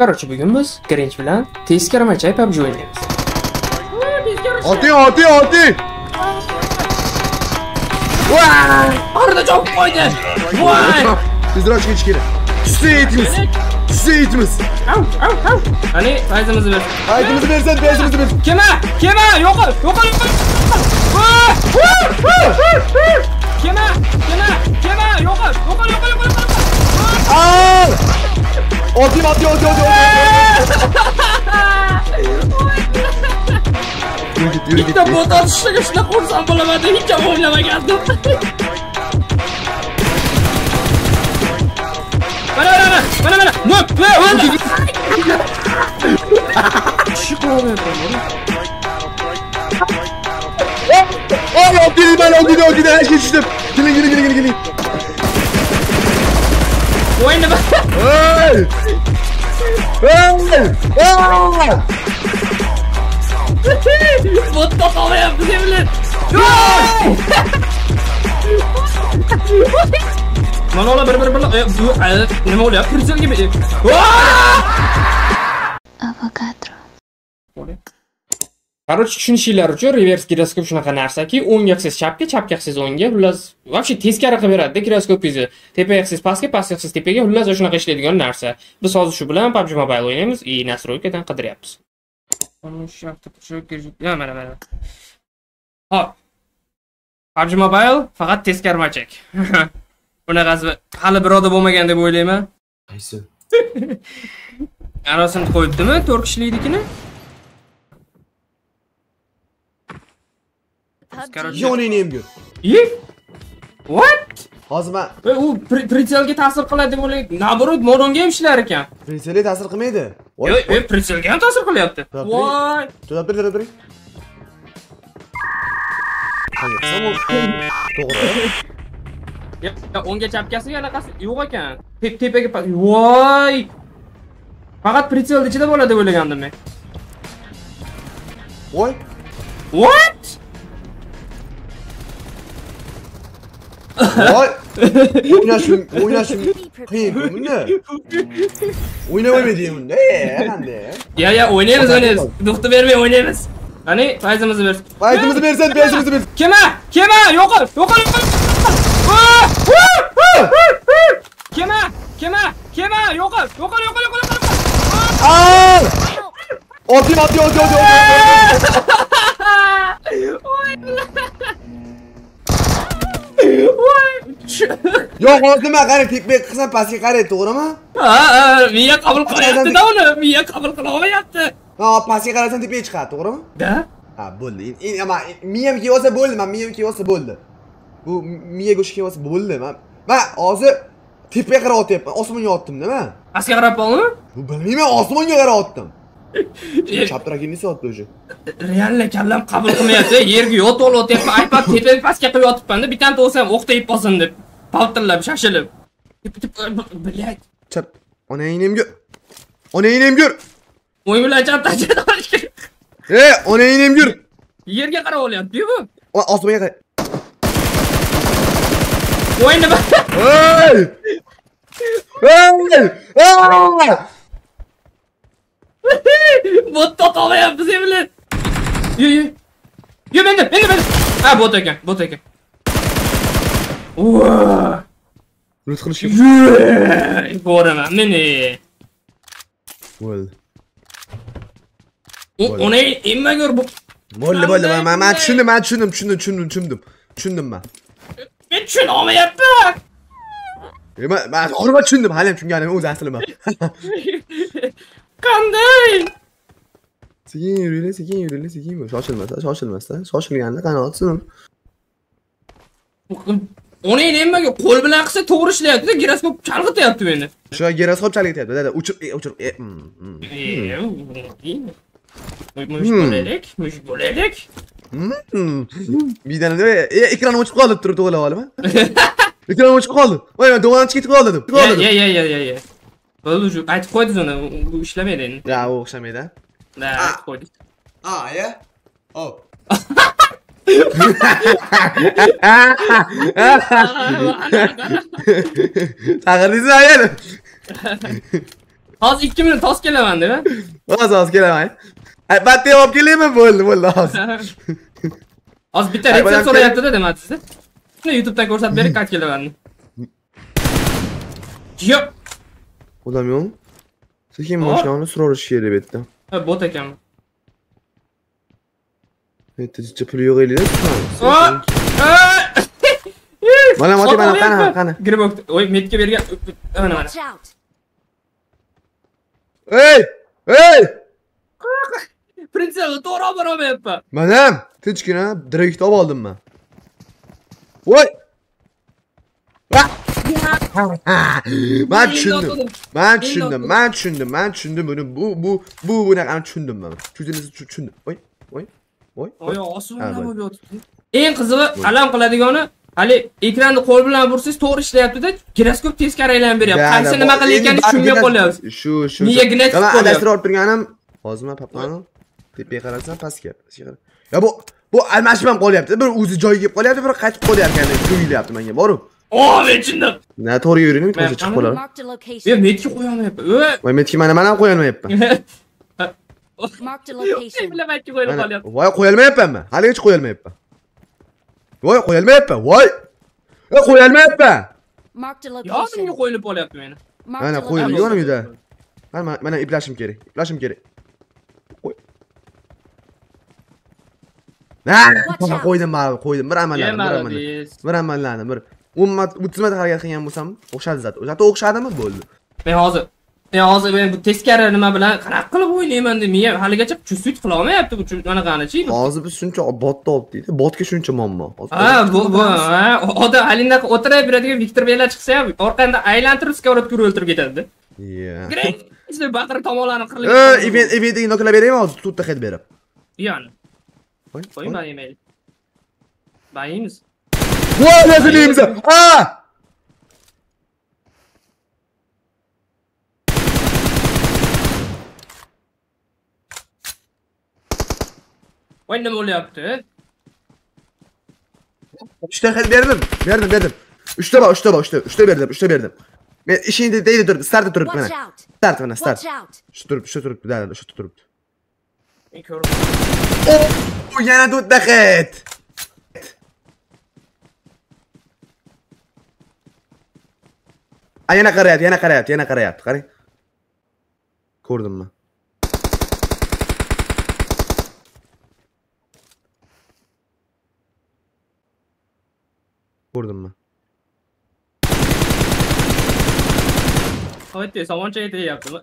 Короче, bugün biz Grinch bilan teskarmacha PUBG o'ynaymiz. Oti, oti, oti. Vay! Orada çok koydu. Vay! Tezroq chiqib kerak. Seytimiz. Seytimiz. Ani fayzimizni ber. Fayzimizni bersan, fayzimizni ber. Kema, kema, yo'qol, yo'qol. Kema, kema, kema, yo'qol, yo'qol, yo'qol, yo'qol. Al! Oti, oti, oti, oti. Bitta bot otishga shunday xursand bo'laman deb hech o'ylamagandim. Mana. No'p, o'ldi. Shikoyat qilmayman. Oy, o'ldi, hech ketishdim. Keling. O'ynama. Hey! Вот то поле блин. Manola bir nima o'lyapti? Kirjilga bir. Avokadro. Qarochi tushunishinglar uchun reverse giroskop shunaqa narsaki, o'ngga qisiz chapga, chapga qisiz o'ngga, xullas, vobshe teskari qilib beradi giroskopingizni. Tepaga qisiz pastga, pastga qisiz tepaga, xullas shunaqa ishlaydigan narsa. Biz hozir shu bilan PUBG Mobile o'ynaymiz, i nastroykadan qidiryapmiz. Mana. Hop. PUBG Mobile faqat teskarmachak. Bunaqasi hali biroda bo'lmagan deb o'ylayman. Qaysi? Arasini qo'yibdimi? 4 kishilikni. Yo'ningni yur. What? Hozir men u pritelga ta'sir qiladi deb o'ylay. Naborot modonga ham ishlar ekan. Pritelga ta'sir qilmaydi. Yo'q, pritelga ham ta'sir qilyapti. Voy. To'g'ri. To'g'ri. Ya o'ngga chapkasi anaqasi yo'q ekan. Tepaga voy! Faqat pretel ichida bo'ladi deb o'ylagandim men. Voy! What? Voy! O'ynashim qiyin bunda. O'ynamaydi bunda. Qanday? Ya, o'ynaymiz. Do'xta bermay o'ynaymiz. Qani, fayzimizni ber. Fayzimizni bersan, bezimizni ber. Kema, yo'qol. Kema, yo'qol. Al! Oti. Voy! Yo'q, o'zimga qara, tekbek qilsam pastga qaraydi, to'g'rimi? Ha, miya qabul qilyapti-da uni, miya qabul qila olmayapti. Ha, pastga qarasam tepaga chiqadi, to'g'rimi? Da? Ha, bo'ldi. Endi miyam kelsa bo'ldi, Bu miya go'shi kelsa bo'ldi. Men hozir tepaga qarab otyapman. Osmonga otdim, nima? Pastga qarab qoldimi? Bu bilmayman, osmonga qarab otdim. Chaptrakimni sotdi o'sha. Realni kallam qabul qilmayapti. Yerga yotib olyapman. iPad tepaga pastga qo'yib yotibman-da, bittani to'lsam o'qta yeb qolsin deb. Paltirlab, shashilib. Bilyat. Chap. Onangni ham g'ur. O'y bilan chaptachada olishga. Onangni ham g'ur. Yerga qarab olyapti-ku. Osmonga qarab. O'ynama. Hey! Bot topolmayam biz bilan. Yo, men. Ha, bot ekan. Voa! Rus qilish kerak. Boraman, meni. Bo'l. O'nay emma g'ur bu. Bo'ldi, men tushundim. Ben şunu olmayaptı. Ben orada düşündüm. Halen çünkü yani o zaten ben. Kanday. Sekin yürüyle. Şaşırmaz. Yani kan atsın. Onu inenme ki kol bilen kısa doğru işleyipti de giroskop çalgıtı yaptı beni. Şu an giroskop çalgıtı yaptı. Dede uçurup. Müş bölerek. Bir tane de ekranı açıp kaldı durdu ola oğlum. Ekranı açıp kaldı. Vay ben duvardan çıkıp kaldım. Ya. Balıcı ayıp koyduz onu. Bu işlemeden. Ya o işlemeden. Ne koyduk? Aa ya. Oh. Takardınız ayarı. Az 2 minut az kelemem değil mi? Az kelemem. Ben de yapkileyim böyle böyle az. Az biter. Hepsi sonra yaptı dedim hadi size. Ne YouTube'dan korsat beri kaç kelemem. Yap. Olamıyor mu? Sıkayım başlarını sonra şiir elbette. Ha bot ekem. Evet çıplıyor eliyle. Aa! Bana mati bana kana. Gir bak. Oy metke beri gel. Ana. Hey! Prenses doğru haber yapma. Madem, tüçküne direkt av aldım ben. Oy! Ben düşündüm bunu bu ne kadar düşündüm ben. Düşündüm. Oy. Aslında ne böyle otuz? En kızı alam kıladigani hali ekranni qo'l bilan bursangiz to'g'ri ishlayapti-da, giroskop teskari aylanib beryapti. Qaysi nima qilayotganini tushunmay qolyapsiz. Shu. Nega adashtirib o'tirganim? Hozirman papani tepaga qarasam pastga. Ya bu almashib ham qolyapti. Bir o'zi joyiga kelib qolyapti, bir qaytib qolayotgandek tuyulyapti menga. Borib. Oy, jindim. Na to'g'ri yuringmi, to'g'ri chiqib qolar. Ya metki qo'ya olmayapti. Voy metki mana qo'ya olmayapman. Voy qo'ya olmayapman. Haligacha qo'ya olmayapman. Voy qo'yalmayapman, voy. Qo'yalmayapman. Yonimga qo'yilib olyapti meni. Mana qo'yildi yonimda. Mana iplashim kerak. Qo'y. Qo'ydim. Bir amallandim. Bir 10 marta harakat qilgan bo'lsam, o'xshadi zat. Zat o'xshadimi? Bo'ldi. Men hozir bu teskari nima bilan qanaqa qilib o'ylayman deb, men haligacha chusuit qila olmayapti bu mana qanachi. Hozir biz shuncha botni oldik-da. Botga shuncha muammo. Bu odam halinda o'tirib yuradigan Viktor Beylar chiqsa ham orqanda aylantirib skavorodkani o'ltirib ketadi-da. Great. Sizlar baqir tomonlarni qirilgan. Eventni nokla beraymi hozir tutda xet berib. Yo'q. Qo'yma email. Bayimiz. Voy, nafilimiz. Voy nima bo'lyapti? 3 ta xil berdim. 3 ta berdim. Men ishingda deydi turib, startda turibdi mana. Start. Shu turibdi, da, shu turibdi. Men ko'rdim. O yana 4 ta xil. Yana qarayapti. Qarang. Ko'rdimmi? Ko'rdimmi? Haydi, somoncha yetib yaptimi?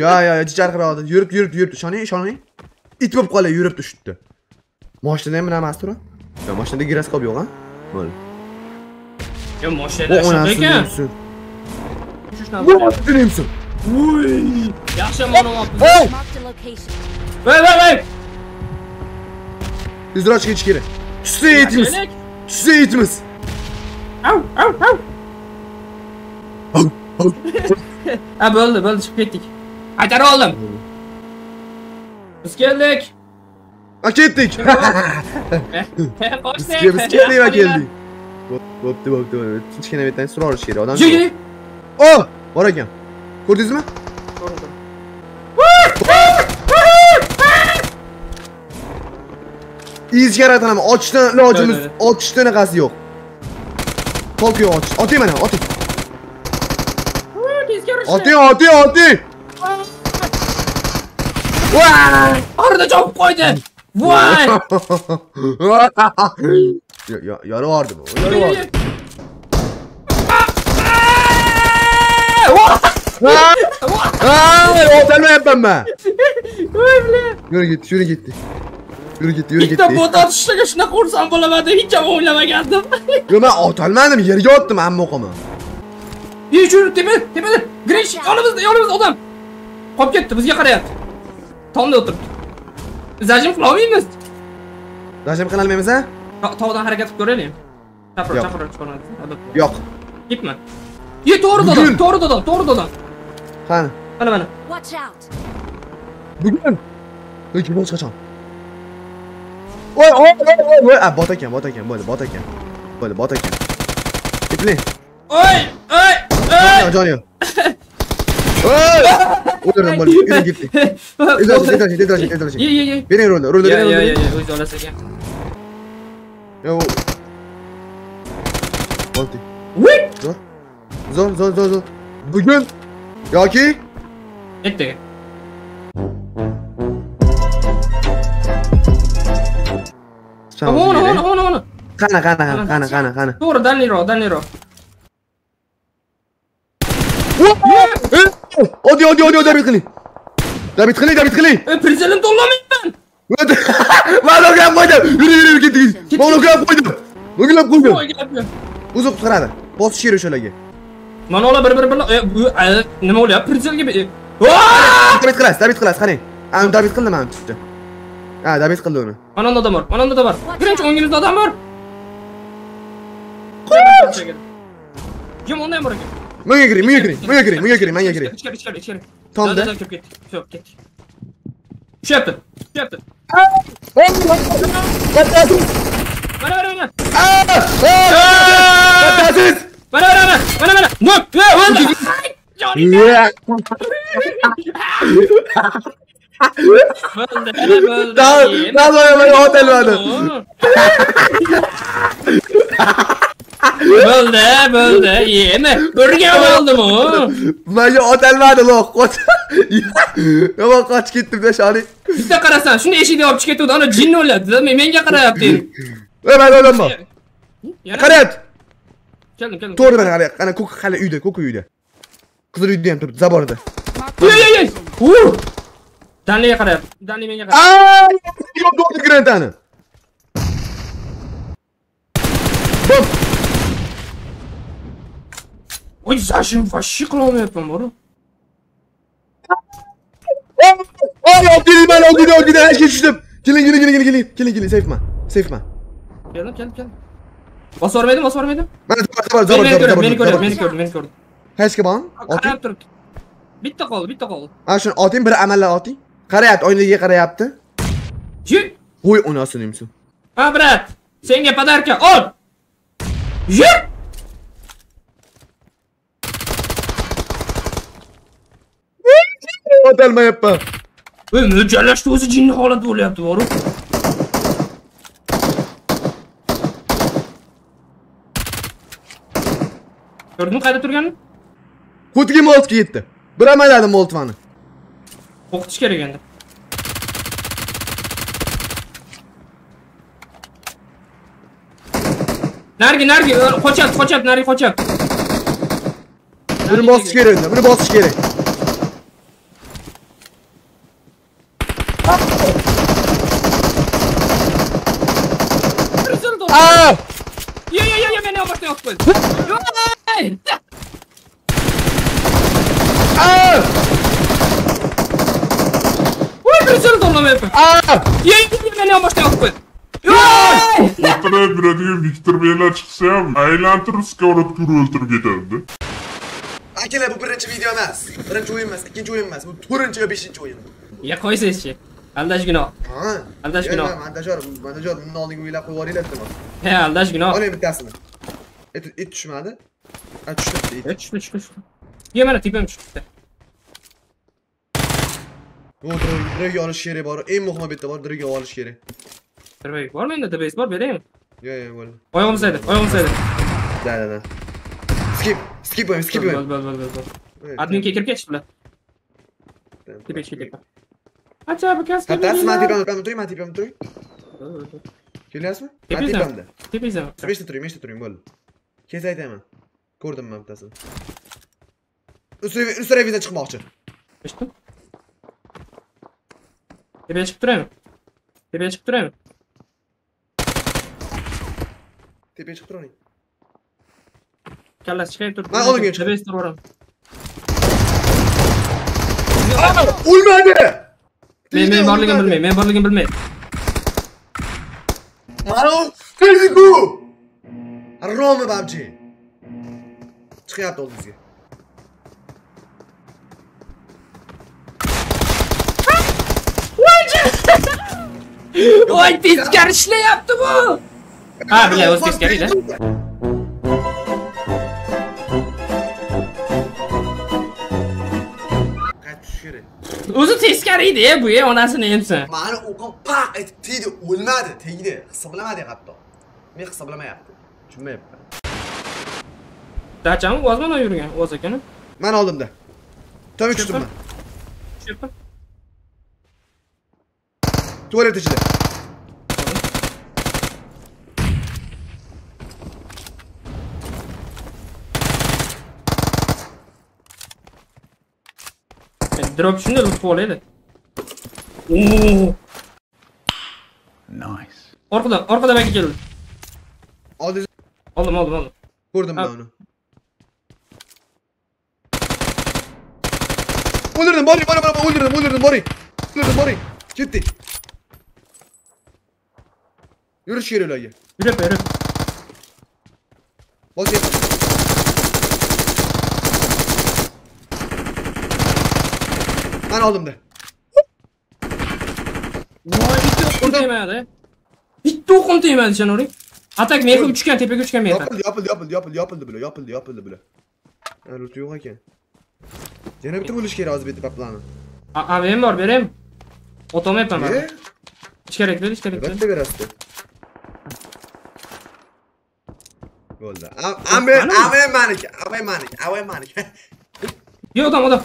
Yo, jijarqiradi. Yurib. Shoning. It bo'lib qolay, yurib tushdi. Mashinada nima mastur? Yo, mashinada giroskop yo'q, ha? Bo'ldi. Yo, mashinada shunday ekan. Şuna bak. Uy! Yaşam onu yaptı. Vay! İzraç geç geri. Size eğitimiz. Au! Ha böyle çıkıp gittik. Haydar oğlum. Biz geldik. Akettik. Biz geldik. Boptu. Tinchgina bir tane sorar şeydi adam. O! Var ekan. Ko'rdingizmi? Ko'rdim. Izga ratanam, ochishdan ilojimiz, otishdan qasi yo'q. Tolki yo'q, otish. Oting mana, oting. Oting. Voy! Orada chopib qo'ydi. Voy! Yaravardi bu. Otelmeyemem ben. Yürü gitti. İlk de bot atışla kaşına kursam bulamadım. Hiç ama oynama geldim. Yo ben otelmedim. Yerge attım amma okama. Yürü tepede. Giriş yolumuzda odam. Kop gitti bizge karayat. Tam da oturup. Zajim kılamayımız. Zajim kılamayımız ha? Tavdan hareket edip görelim. Yok. Gitme. Ye doğru dolan. Hani. Watch out. Bugün. Peki boş kaçan. Oy. Bataken. İpli. Oy. Can. Oluyorum bari. Yürü gittik. Dez açın. Beni rolda. Ya. Uyuz orası gel. Ya o. Balti. Whip. Zor. Bugün. Ya ki. Gitti. Onu. Kana. Dur dan liro. Odi David Kili. Prezident olamayım ben. Monograf koydum. Yürü gittik. Monograf koydum. Monograf koydum. Uzun tutarada. Bos şiiri şölege. Manola bir. Ne oluyor? Prezident gibi. David Klas. Hani. David Kili mi tuttu? Ha David Kili onu. Ananda da var. Grinch İngiliz'de adam var. Kim ondan bırakıyor? Manya girin. İçeri. Tam da. Çöp git. Şey yaptın. Bana. Böldü, yeme. Burger oldu mu? Bence otel vardı lo. Koç. Ama kaç gittim de şahane. Bir de karasan, şimdi eşiği alıp çıkartıyordu. Ana cin oladı. Menge kara yaptı. Ben olamam. Karat. Geldim. Doğru ben hala. Ana koku üyde, koku. Kızıl üydü hem tabii. Zabardı. Yey. Vur. Danliye kara. Danli menge kara. Aa! Yok doğru grentanı. Bom. Ой, зачем вообще кроме помору? Gel her şey düştüm. Gelin Seyfma. Gel. Bas vermedim. Beni gördüm. Hesap ban. Karayap durdu. Bitta kol. Aşın atayım bir amalla atayım. Karayat oynadığı karayaptı. Çık. Oy onu asınımsın. Ha brat. Senge padarka ol. Yep. Otelma yapma. Ömür cellaştı ozu cinli hala doğru yaptı var o. Gördün mü kayda turganı? Kutki moltki gitti. Bıramaydı moltvanı. Okutuş gerek endi. Nergi. Koçat. Nergi koçat. Bunu bozuş gerek endi. Aa! Ya beni abartma yok böyle. Aa! Uy bıçırdı onu hep. Aa! Ya beni abartma yok böyle. Oturayım biradiğim Viktor Beyler çıksam, aylantir Ruska orada kuru öldürüp getirdi. Akela bu birinci video emas. Birinci oyun emas, ikinci oyun emas. Bu turuncu ve beşinci oyun. Ya koysa işi. Aldash günah. Bandajor, bunun oldingi uyla qo'yib yubordim. He, aldash günah. Oling bittasini. Et tushmadi. Tushdi. Yo, mana tipim tushibdi. Direk olish kerak bor. Eng muhimi bitta bor, direk olish kerak. Direk bormi endi, direk bor, beraymi? Yo, bo'ldi. Oyog'im saydi. Da. Skip. Bol. Adminga kirib ketish bilan. Tepaga. Acaba kaskı mı? Hatta mı tipem oturuyor? Geliyorsun mu? Tipimde. Tipizem. Bol. Kez ayda mı? Gördüm mü aptasın? Üstüne evden çıkmak için. İşte. Tepeye çıkıp durayım. Tepeye çıkıp durayım. Kallas çıkayım dur. Ben oğlum geçiyorum. Tepeye duruyorum. Ulmadı! Men borligim bilmayman. Alo, kimsiz bu? Romi babji. Chiqyapti oldingizga. Voy, tezkari ishlayapti bu. Ha, bilay o'z tezkarida. Qaytish kerak. Nasıl tezkereyi diye bu ya o nasıl neyse. Bana okan pa ettiydi ölmedi teyidi kısıblamadı hatta. Ne kısıblama yaptı? Cümle yaptı. Daçamı bozmadan yürüyen ozakanım. Ben aldım da. Tabii ki tuttum ben. Tuvalet içinde. Drop şimdi loot olaydı. Nice. Orada belki geldi. Aldım. Vurdum ben onu. Öldürdüm bari öldürdüm bari. Gitti. Yürüş yeri öyle. Yürü. Bak ya. Ben aldım da. Vay bitti okum teymedi. Bitti okum teymedi sen oraya. Atak meyve üçgen tepe üçgen meyve. Yapıldı bile. Yani loot yok haken. Gene bitti bu iş kere az bitti kaplanı. Abi benim var benim. Otoma yapmam abi. Hiç gerekli. Bette berastı. Golda. Abi manik. Yo adam.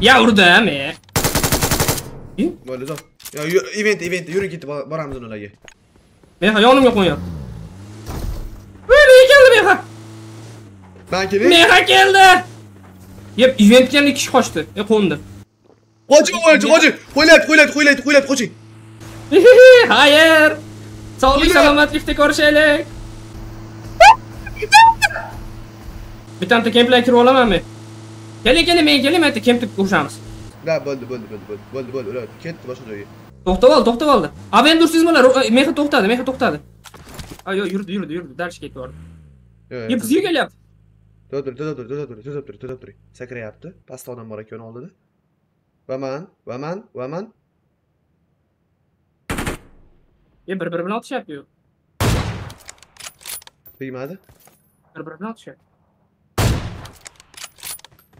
Ya orada mı? İyi. Böyle zor. Ya event yürü gitti baramızın ona gel. Ben hayalım yok oyun. Böyle geldi be. Meha geldi. Yep, eventken iki kişi kaçtı. Kondu. Koçu. Koylet koçu. Hayır. Sağlık selametlikte görüşelim. Bir tane de gameplay kiri olamam mı? Gelin hatta kemplik kuruşamız. La böldü. Öyle ketti başa döyü. Toxtavaldı. Abi ben dursunuz bunlar. Meha toxtadı. Ay yo yürüdü. Ders kek vardı. Yep, ziyo gel yaptı. Dur. Sakra yaptı. Pastadan barak yönü oldu. Vaman. Ya birbirine atış yapıyor. Bilmedi.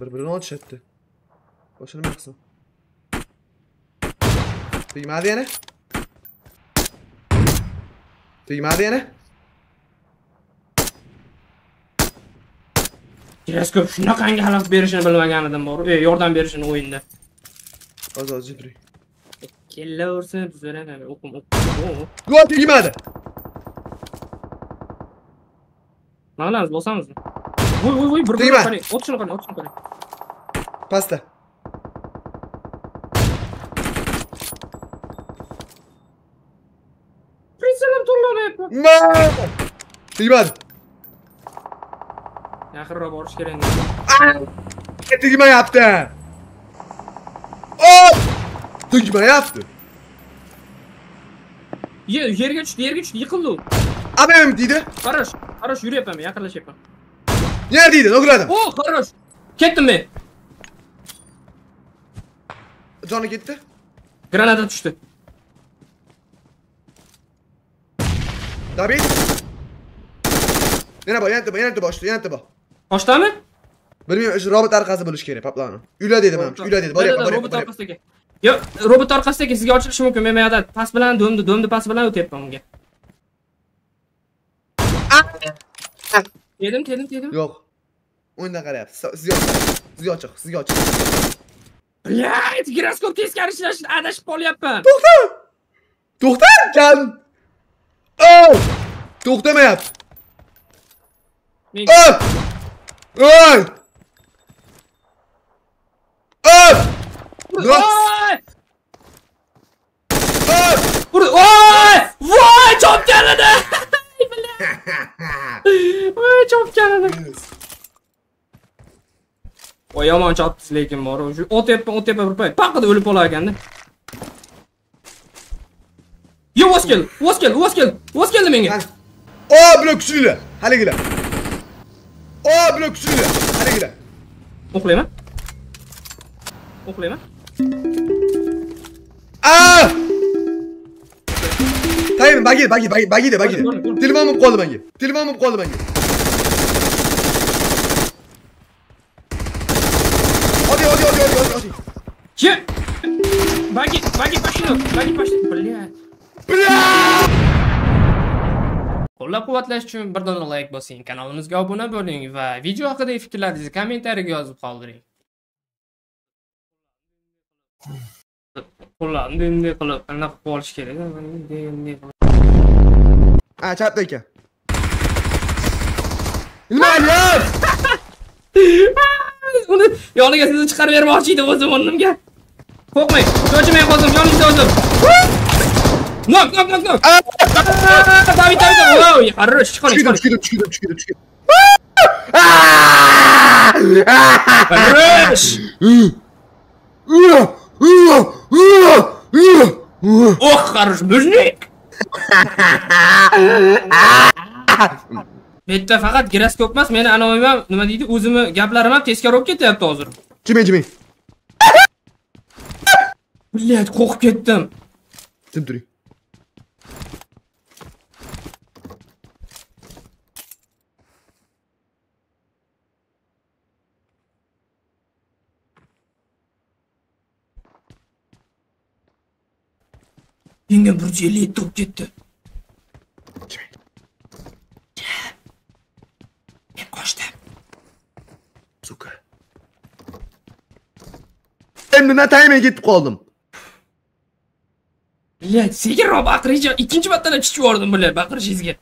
Birbirine atış etti. Başını baksın. Bilmedi yani. Biraz köp şuna hangi halaf berişini bilmegen edim boru. Yordan berişini oyunda. Az Cibri. Kelle vursun düzelen abi okum. Gol bilmedi. Mağlanız bolsanız mı? Vuy burda. Ot şunu kare. Pasta. Prinselam turlarına yapma. Maaaa. Bilmedi. Yakırra borç gelendim. Tıkma yaptı. Ooo. Tıkma yaptı. Yer geçti yıkıldı. Abi mi dedi? Karoş yürü yapma yakırlaş yapma. Neredeydi dokuladım? Ooo karoş. Kettim mi? Canı gitti. Granada düştü. Dabi. Yana tıba. Hoşta mı? Bilmiyorum, şu robot arkası buluş kere, paplanı. Üla dedim, bari. Robot arkasındaki. Yo, robot arkasındaki sizge açılışı mümkün, ben meyada pas bilan döndü pas bilan öte yapmam onge. Yedim. Yok. Oyundan kare yaptı, sizge açık. Blaaat, giroskop tezkari işlashini adashib qolyapman. To'xta! Oh! To'xtamayapti. Voy chopganida. O yomon chopdi lekin bor. O'tepa bir paqada o'lib qolar ekanda. Yo voskil menga. Blokchilar, haligilar. Blokchilar, haligilar. O'qlayman. Tayim bagida. Telefon bo'lib qoldi menga. ой. Че? Баги пошли, блядь. Qo'llab-quvvatlash uchun bir dona like bosing, kanalimizga obuna bo'ling va video haqidagi fikrlaringizni kommentariyaga yozib qoldiring. Qo'llarni bunday qilib aniq olish kerak, bunday qilib. Chat aka. Nima aylar? Uni yoniga sizni chiqarib bermoqchi edi o'zim o'rnimga. Qo'rqmang, cho'chimang qo'zim, yoningizda o'zim. Nok. Давай. Ой, хорош, чикони. Хорош. Ох, хорош, бужник. Bitta faqat giroskop emas, meni anoyimam, nima deydi, o'zimni gaplarim ham teskari bo'lib ketyapti hozir. Jimi. Bilyat, qo'rqib ketdim. Tim turing. Yengim burcu 50 top gitti. Ben koştum. Zuka. Şimdi ne time gitip kaldım. Bilet, sigir o bakırıca. İkinci battana çiçi vurdum böyle bakırıcı izgi.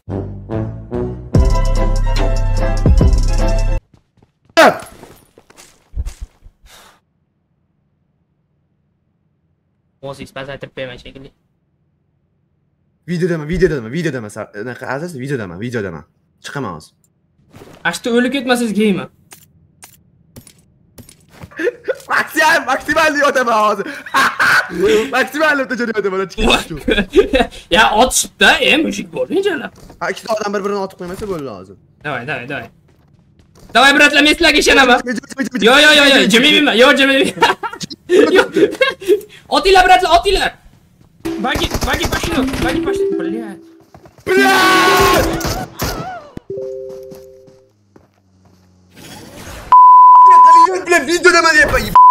Oziz, bazen tırpayma şekilde. Video deme. Azaz video deme. Çıkamam az. Açtı ölü gitmesiz giyme. Maksimal diyor deme ağzı. Maksimal diyor deme Ya atışıp da en müşrik olmayınca lan. İki adam birbirine atıp koyması böyle lazım. Davay. Davay bratla meslak işe ne bak. Yo. Cemil binme. Atıyla bratla atıyla. Баги пошли, блядь. Блядь, видео на моей поебать.